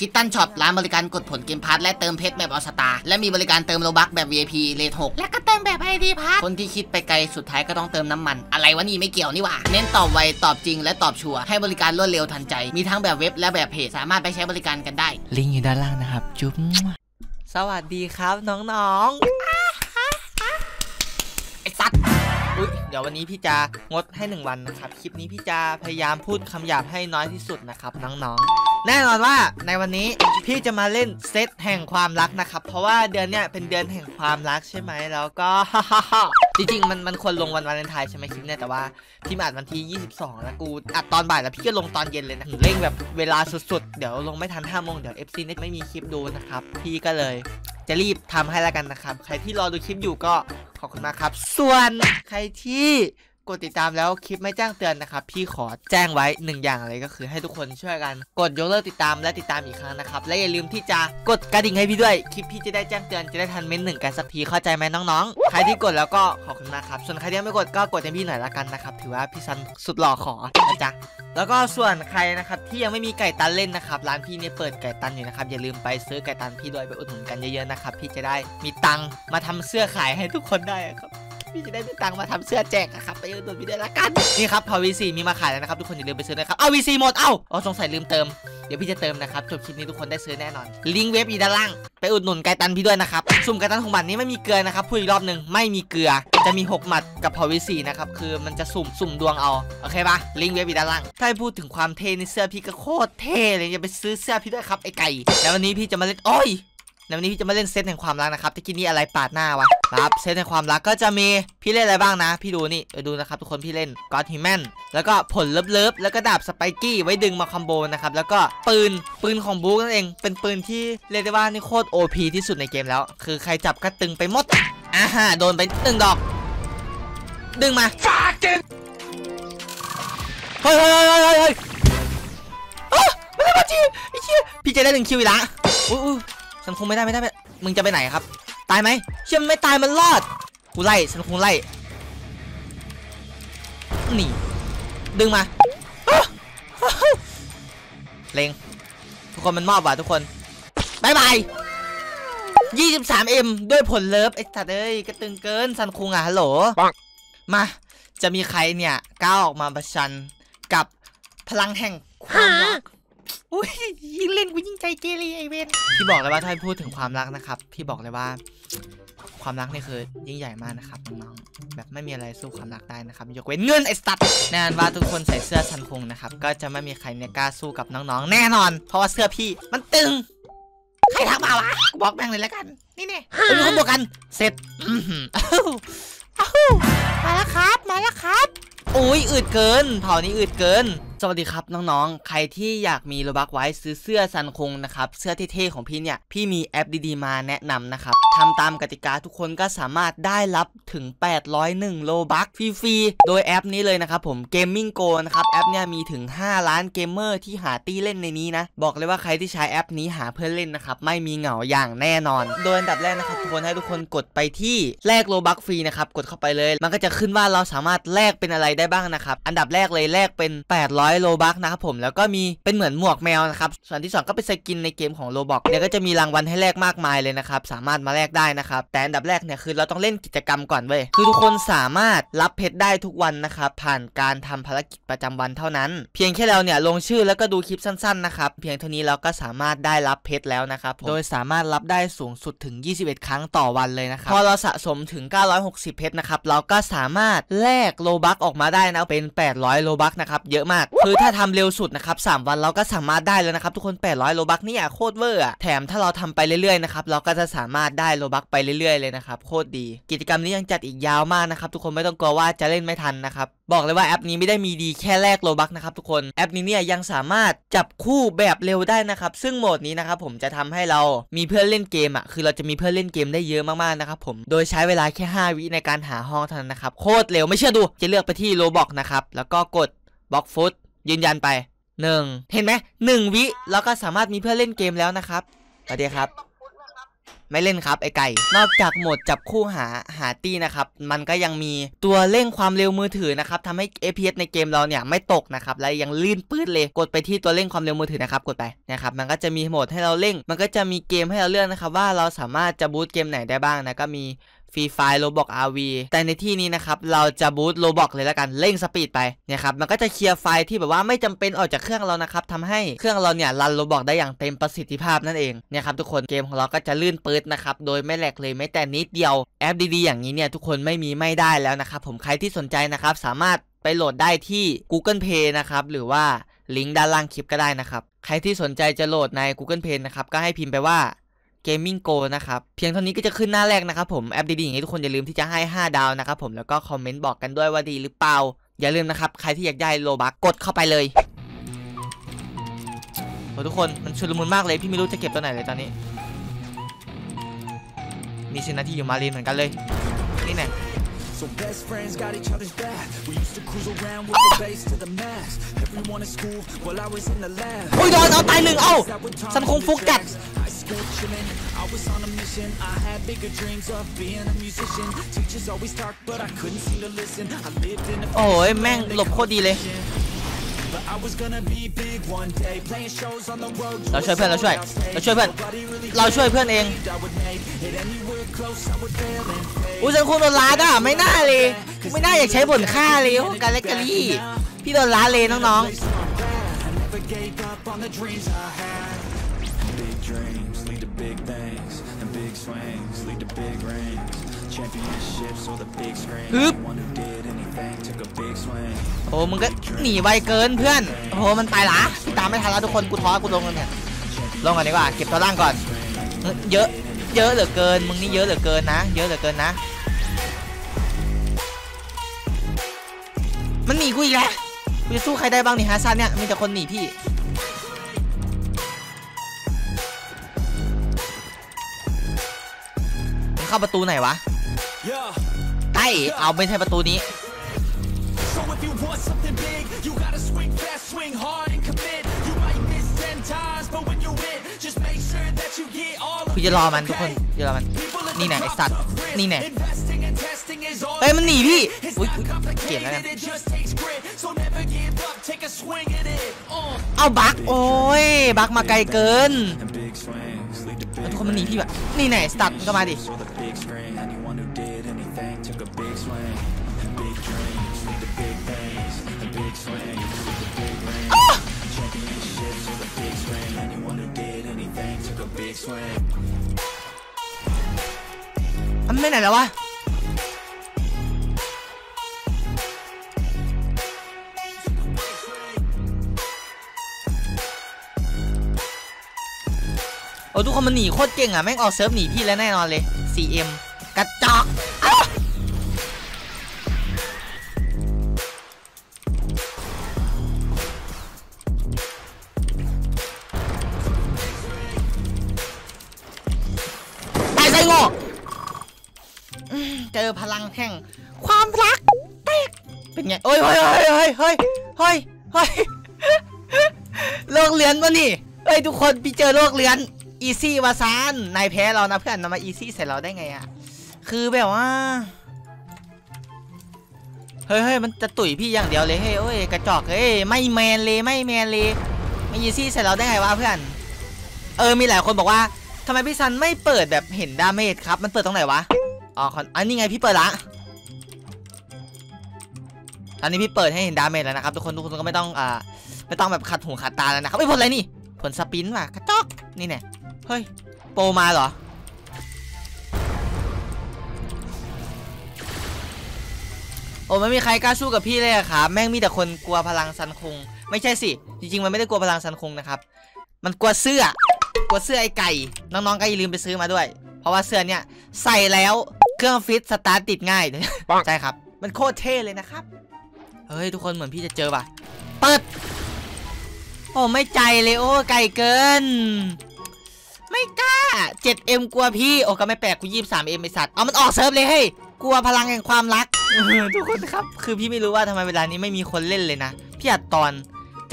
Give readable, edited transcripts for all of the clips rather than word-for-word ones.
คิตตันช็อปร้านบริการกดผลเกมพาร์ทและเติมเพชรแบบออสตาและมีบริการเติมโลบัคแบบ VIP เลท6และก็เติมแบบ ID พาร์ทคนที่คิดไปไกลสุดท้ายก็ต้องเติมน้ำมันอะไรวะนี่ไม่เกี่ยวนี่ว่าเน้นตอบไวตอบจริงและตอบชัวร์ให้บริการรวดเร็วทันใจมีทั้งแบบเว็บและแบบเพจสามารถไปใช้บริการกันได้ลิงก์อยู่ด้านล่างนะครับจุ๊บสวัสดีครับน้องๆไอ้สัตว์เดี๋ยววันนี้พี่จะงดให้1วันนะครับคลิปนี้พี่จะพยายามพูดคำหยาบให้น้อยที่สุดนะครับน้องๆแน่นอนว่าในวันนี้พี่จะมาเล่นเซตแห่งความรักนะครับเพราะว่าเดือนเนี้ยเป็นเดือนแห่งความรักใช่ไหมแล้วก็ จริงๆมันควรลงวันวาเลนไทน์ใช่ไหมคลิปเนี้ยแต่ว่าพี่มาอัดวันที่22แล้วกูอัดตอนบ่ายแล้วพี่ก็ลงตอนเย็นเลยนะเร่งแบบเวลาสุดๆเดี๋ยวลงไม่ทัน5โมงเดี๋ยว FC เน็ตไม่มีคลิปดูนะครับพี่ก็เลยจะรีบทำให้แล้วกันนะครับใครที่รอดูคลิปอยู่ก็ขอบคุณมากครับส่วนใครที่กดติดตามแล้วคลิปไม่แจ้งเตือนนะครับพี่ขอแจ้งไว้1อย่างเลยก็คือให้ทุกคนช่วยกันกดยกเลิกติดตามและติดตามอีกครั้งนะครับและอย่าลืมที่จะกดกระดิ่งให้พี่ด้วยคลิปพี่จะได้แจ้งเตือนจะได้ทันเม้นหนึ่งกันสักทีเข้าใจไหมน้องๆใครที่กดแล้วก็ขอบคุณมากครับส่วนใครที่ไม่กดก็กดให้พี่หน่อยละกันนะครับถือว่าพี่ซันสุดหล่อขอนะจ๊ะแล้วก็ส่วนใครนะครับที่ยังไม่มีไก่ตันเล่นนะครับร้านพี่เนี่ยเปิดไก่ตันอยู่นะครับอย่าลืมไปซื้อไก่ตันพี่ด้วยไปอุดหนุนกันเยอะๆนะครับพี่จะได้มีตังค์มาทำเสื้อขายให้ทุกคนได้ครับพี่จะได้มีตังค์มาทำเสื้อแจกนะครับไปอุดหนุนพี่ด้วยละกันนี่ครับพอ V4 มีมาขายแล้วนะครับทุกคนอย่าลืมไปซื้อนะครับเอา V4 หมดเอาอ๋อสงสัยลืมเติมเดี๋ยวพี่จะเติมนะครับจบคลิปนี้ทุกคนได้ซื้อแน่นอนลิงก์เว็บอยู่ด้านล่างไปอุดหนุนไก่ตันพี่ด้วยนะครับสุ่มไก่ตันของบัตรนี้ไม่มีเกลือนะครับพูดอีกรอบนึงไม่มีเกลือจะมี6หมัดกับพอวี4นะครับคือมันจะสุ่มดวงเอาโอเคปะลิงก์เว็บอยู่ด้านล่างถ้าพูดถึงความเท่ในเสื้อพี่ก็โคตรเท่เลยอย่าไปซื้อเสื้อพี่ด้วยครับไอ้ไก่แล้ววันนี้พี่จะมาเล่นอ้อยแล้ววันนี้พี่จะมาเล่นเซตแห่งความรักนะครับตะกี้นี่อะไรปาดหน้าวะครับเซตแห่งความรักก็จะมีพี่เล่นอะไรบ้างนะพี่ดูนี่ดูนะครับทุกคนพี่เล่นก็อดฮิวแมนแล้วก็ผลเลิฟแล้วก็ดาบสไปกี้ไว้ดึงมาคอมโบนะครับแล้วก็ปืนของบู๊นั่นเองเป็นปืนที่เรียกได้ว่านี่โคตร OP ที่สุดในเกมแล้วคือใครจับก็ตึงไปหมดอ่าฮะโดนไป1ดอกดึงมาเฮ้ยไม่ได้มาจีไอ้เชี่ยพี่จะได้1คิวอีกละอู้สันคงไม่ได้มึงจะไปไหนครับตายไหมเชี่ยไม่ตายมันรอดกูไล่สันคงไล่หนีดึงมาเล็งทุกคนมันมอบว่ะทุกคนบายบาย23M ด้วยผลเลิฟไอ้สัตว์เอ้ยกระตึงเกินสันคงอ่ะฮัลโหลมาจะมีใครเนี่ยก้าวออกมาประชันกับพลังแห่งความรักอุ้ยยิ่งเล่นกูยิ่งใจเกเรไอเวนพี่บอกเลยว่าถ้าพูดถึงความรักนะครับพี่บอกเลยว่าความรักนี่คือยิ่งใหญ่มากนะครับน้องๆแบบไม่มีอะไรสู้ความรักได้นะครับยกเว้นเงินไอสัตว์แน่นอนว่าทุกคนใส่เสื้อสันคงนะครับก็จะไม่มีใครเนี่ยกล้าสู้กับน้องๆแน่นอนเพราะว่าเสื้อพี่มันตึงใครทักมาวะกูบอกแม่งเลยแล้วกันนี่เนี่ยเป็นคนบวกกันเสร็จมาแล้วครับอุ้ยอืดเกินเผ่านี้อืดเกินสวัสดีครับน้องๆใครที่อยากมีโลบัคไว้ซื้อเสื้อซันคงนะครับเสื้อเท่ๆของพี่เนี่ยพี่มีแอปดีๆมาแนะนำนะครับทำตามกติกาทุกคนก็สามารถได้รับถึง801โลบัคฟรีๆโดยแอปนี้เลยนะครับผม Gaming Go นะครับแอปเนี่ยมีถึง5ล้านเกมเมอร์ที่หาตี้เล่นในนี้นะบอกเลยว่าใครที่ใช้แอปนี้หาเพื่อนเล่นนะครับไม่มีเหงาอย่างแน่นอนโดยอันดับแรกนะครับทุกคนให้ทุกคนกดไปที่แลกโลบัคฟรีนะครับกดเข้าไปเลยมันก็จะขึ้นว่าเราสามารถแลกเป็นอะไรได้บ้างนะครับอันดับแรกเลยแลกเป็น800โลบัคนะครับผมแล้วก็มีเป็นเหมือนหมวกแมวนะครับส่วนที่2ก็เป็นสกินในเกมของ Roblox เนี่ยก็จะมีรางวัลให้แลกมากมายเลยนะครับสามารถมาแลกได้นะครับแต่อันดับแรกเนี่ยคือเราต้องเล่นกิจกรรมก่อนเว้ยคือทุกคนสามารถรับเพชรได้ทุกวันนะครับผ่านการทำภารกิจประจำวันเท่านั้นเพียงแค่เราเนี่ยลงชื่อแล้วก็ดูคลิปสั้นๆนะครับเพียงเท่านี้เราก็สามารถได้รับเพชรแล้วนะครับโดยสามารถรับได้สูงสุดถึง21ครั้งต่อวันเลยนะครับพอเราสะสมถึง960เพชรนะครับเราก็สามารถแลกโลบัคออกมาได้นะเป็น800โลบัคนะครับเยอะมากคือถ้าทำเร็วสุดนะครับ3วันเราก็สามารถได้แล้วนะครับทุกคน800โลบัคเนี่ยโคตรเวอร์แถมถ้าเราทำไปเรื่อยๆนะครับเราก็จะสามารถได้โลบัคไปเรื่อยๆเลยนะครับโคตรดีกิจกรรมนี้ยังจัดอีกยาวมากนะครับทุกคนไม่ต้องกลัวว่าจะเล่นไม่ทันนะครับบอกเลยว่าแอปนี้ไม่ได้มีดีแค่แลกโลบัคนะครับทุกคนแอปนี้เนี่ยยังสามารถจับคู่แบบเร็วได้นะครับซึ่งโหมดนี้นะครับผมจะทำให้เรามีเพื่อนเล่นเกมอ่ะคือเราจะมีเพื่อนเล่นเกมได้เยอะมากๆนะครับผมโดยใช้เวลาแค่5วิในการหาห้องเท่านั้นนะครับโคตรเร็วไม่เชื่อดูจะเลือกไปที่ Roblox นะครับแล้วก็กดบล็อกฟุตยืนยันไป1เห็นไหม1วิแล้วก็สามารถมีเพื่อนเล่นเกมแล้วนะครับสวัสดีครับ ไม่เล่นครับไอ้ไก่นอกจากโหมดจับคู่หาตี้นะครับมันก็ยังมีตัวเร่งความเร็วมือถือนะครับทำให้ FPS ในเกมเราเนี่ยไม่ตกนะครับและยังลื่นปื้ดเลยกดไปที่ตัวเร่งความเร็วมือถือนะครับกดไปนะครับมันก็จะมีโหมดให้เราเร่งมันก็จะมีเกมให้เราเลือกนะครับว่าเราสามารถจะบูตเกมไหนได้บ้างนะก็มีฟรีไฟล์ Roblox RV แต่ในที่นี้นะครับเราจะบูต Roblox เลยละกันเร่งสปีดไปนะครับมันก็จะเคลียร์ไฟล์ที่แบบว่าไม่จำเป็นออกจากเครื่องเรานะครับทำให้เครื่องเราเนี่ยรัน Roblox ได้อย่างเต็มประสิทธิภาพนั่นเองนะครับทุกคนเกมของเราก็จะลื่นปื๊ดนะครับโดยไม่แหลกเลยแม้แต่นิดเดียวแอปดีๆอย่างนี้เนี่ยทุกคนไม่มีไม่ได้แล้วนะครับผมใครที่สนใจนะครับสามารถไปโหลดได้ที่ Google Play นะครับหรือว่าลิงก์ด้านล่างคลิปก็ได้นะครับใครที่สนใจจะโหลดใน Google Play นะครับก็ให้พิมพ์ไปว่าGaming Go นะครับเพียงเท่านี้ก็จะขึ้นหน้าแรกนะครับผมแอปดีๆอย่างนี้ทุกคนอย่าลืมที่จะให้5ดาวนะครับผมแล้วก็คอมเมนต์บอกกันด้วยว่าดีหรือเปล่าอย่าลืมนะครับใครที่อยากได้โลบัคกดเข้าไปเลยโอ้ทุกคนมันชุลมุนมากเลยพี่ไม่รู้จะเก็บตัวไหนเลยตอนนี้มีเซนาที่อยู่มารีนเหมือนกันเลยนี่แน่So best friends got each other's back. We used to cruise around with the bass to the max. Everyone in school while I was in the lab. โอ้ยโดนเอาตายหนึ่งเอ้าสันคงฟุกกัด I was on a mission. I had bigger dreams of being a musician. Teachers always talk, but I couldn't seem to listen. I lived in a โอ้ยแม่งหลบโคตรดีเลยเราช่วยเพื่อนเองอุ้ยฉันคงโดนล้าด่ะไม่น่าเลยไม่น่าอยากใช้บ่นค่าเลยโอ้การเล็กกะลี่พี่โดนล้าเลยน้องๆฮึบโอ้มึงก็หนีไวเกินเพื่อนโอ้มันตายละตามไม่ทันแล้วทุกคนกูท้อกูลงกันเนี่ยลงกันดีกว่าเก็บตัวล่างก่อนเยอะเหลือเกินมึงนี่เยอะเหลือเกินนะมันหนีกูอีกแล้วกูจะสู้ใครได้บ้างนี่ฮะซันเนี่ยมีแต่คนหนีพี่เข้าประตูไหนวะใต้เอาไม่ใช่ประตูนี้คือจะรอมันทุกคนจะรอมันนี่แน่ไอสัตว์นี่แน่เฮ้ยมันหนีพี่เกลียดแล้วเนี่ยเอาบักโอ้ยบักมาไกลเกินทุกคนมันหนีพี่แบบนี่แน่สตาร์ทก็มาดิมันไม่ไหนแล้ววะทุกคนมันหนีโคตรเก่งอ่ะแม่งออกเซิร์ฟหนีพี่แล้วแน่นอนเลย CM กระจอกตายไส้งอกเจอพลังแห่งความรักเต็กเป็นไงโอ้ยโลกเลือนวะนี่เฮ้ยทุกคนพี่เจอโลกเลือนอีซี่วาซานนายแพ้เรานะเพื่อนมาอีซี่ใส่เราได้ไงอ่ะคือแบบว่าเฮ้ยมันจะตุ๋ยพี่อย่างเดียวเลยเฮ้ยโอ้ยกระจอกเฮ้ยไม่แมนเลยไม่อีซี่ใส่เราได้ไงวะเพื่อนมีหลายคนบอกว่าทำไมพี่ซันไม่เปิดแบบเห็นดาเมจครับมันเปิดตรงไหนวะอ๋ออันนี้ไงพี่เปิดละตอนนี้พี่เปิดให้เห็นดาเมจแล้วนะครับทุกคนก็ไม่ต้องแบบขัดหูขัดตาแล้วนะครับไอ้ผลอะไรนี่ผลสปินว่ะกระจอกนี่แน่เฮ้ยโปมาเหรอโอ้ไม่มีใครกล้าสู้กับพี่เลยอะครับแม่งมีแต่คนกลัวพลังซันคงไม่ใช่สิจริงๆมันไม่ได้กลัวพลังซันคงนะครับมันกลัวเสื้อกลัวเสื้อไอ้ไก่น้องๆก็อย่าลืมไปซื้อมาด้วยเพราะว่าเสื้อเนี่ยใส่แล้วเครื่องฟิตสตาร์ทติดง่ายใช่ครับมันโคตรเท่เลยนะครับเฮ้ยทุกคนเหมือนพี่จะเจอป่ะเปิดโอ้ไม่ใจเลยโอ้ไก่เกินไม่กล้า 7M กลัวพี่โอ้ก็ไม่แปลกกู 23M ไอ้สัตว์เอามันออกเซิร์ฟเลยเฮ้ยกลัวพลังแห่งความรักทุกคนครับคือพี่ไม่รู้ว่าทำไมเวลานี้ไม่มีคนเล่นเลยนะพี่อัดตอน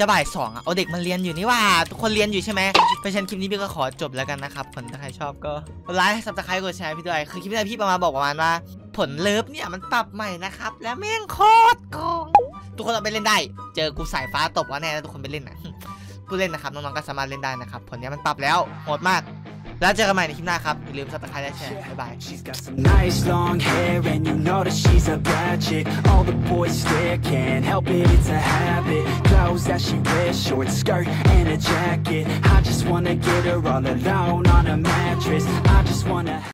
จะบ่ายสองอ่ะเอาเด็กมันเรียนอยู่นี่ว่าทุกคนเรียนอยู่ใช่ไหมเพราะฉะนั้นคลิปนี้พี่ก็ขอจบแล้วกันนะครับผลถ้าใครชอบก็ไลค์ซับสไครป์กดแชร์พี่ด้วยคือคลิปนี้พี่ประมาณว่าผลเลิฟเนี่ยมันปรับใหม่นะครับแล้วแม่งโคตรโกงทุกคนเอาไปเล่นได้เจอกูสายฟ้าตบว่าแน่แล้วทุกคนไปเล่นนะกูเล่นนะครับน้องๆก็สามารถเล่นได้นะครับผลนี้มันปรับแล้วโหดมากแล้วเจอกันใหม่ในคลิปหน้าครับอย่าลืม subscribe และแชร์บ๊ายบาย She's got some nice long hair and you know that she's a bad chick all the boys stare can't help it it's a habit clothes that she wears short skirt and a jacket I just wanna get her all alone on a mattress I just wanna